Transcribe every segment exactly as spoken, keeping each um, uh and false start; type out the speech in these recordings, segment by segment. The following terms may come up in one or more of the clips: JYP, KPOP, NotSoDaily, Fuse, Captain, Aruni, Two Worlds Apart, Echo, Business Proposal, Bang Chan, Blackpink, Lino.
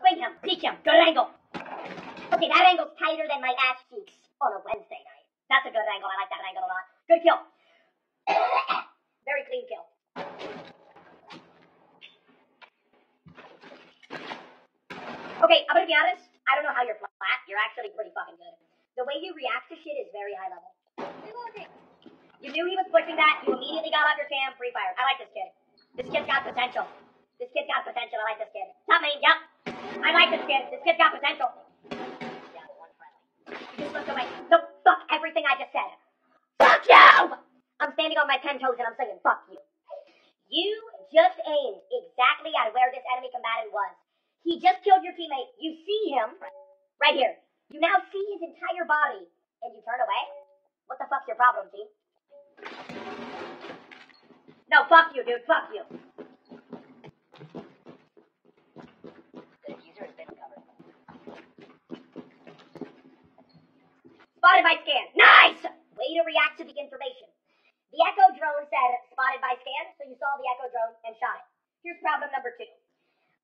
Swing him, peek him, good angle. Okay, that angle's tighter than my ass cheeks on a Wednesday night. That's a good angle. I like that angle a lot. Good kill. Very clean kill. Okay, I'm gonna be honest. I don't know how you're flat. You're actually pretty fucking good. The way you react to shit is very high level. You knew he was pushing that. You immediately got off your cam, free fire. I like this kid. This kid's got potential. This kid's got potential. I like this kid. Not me. Yep. I like this kid. This kid's got potential. Yeah, one friendly. You just looked away. So fuck everything I just said. Fuck you! I'm standing on my ten toes and I'm saying fuck you. You just aimed exactly at where this enemy combatant was. He just killed your teammate. You see him right here. You now see his entire body and you turn away. What the fuck's your problem, team? No, fuck you, dude. Fuck you. The user has been covered. Spotted by scan. Nice! Way to react to the information. The Echo drone said spotted by scan, so you saw the Echo drone and shot it. Here's problem number two.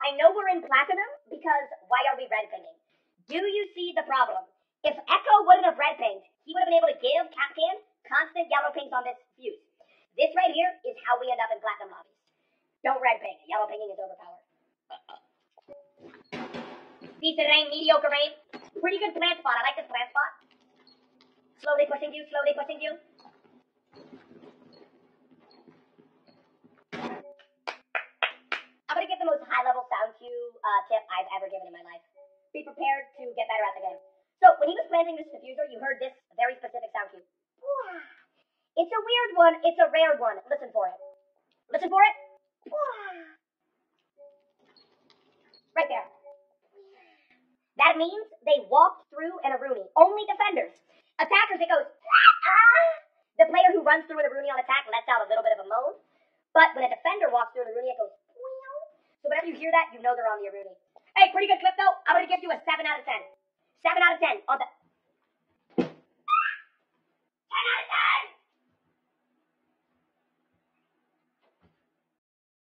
I know we're in platinum because why are we red pinging? Do you see the problem? If Echo wouldn't have red pinged, he would have been able to give Captain constant yellow pings on this fuse. This right here is how we end up in platinum lobbies. Don't red ping. Yellow pinging is overpowered. Decent aim, mediocre aim. Pretty good plant spot. I like this plant spot. Slowly pushing you, slowly pushing you. I'm gonna give the most high-level sound cue uh, tip I've ever given in my life. Be prepared to get better at the game. So when he was planting this diffuser, you heard this very specific sound cue. It's a weird one. It's a rare one. Listen for it. Listen for it. Right there. That means they walked through an Aruni. Only defenders. Attackers, it goes. The player who runs through an Aruni on attack lets out a little bit of a moan. But when a defender walks through an Aruni, it goes. So whenever you hear that, you know they're on the Aruni. Hey, pretty good clip though. I'm gonna give you a seven out of ten. seven out of ten on the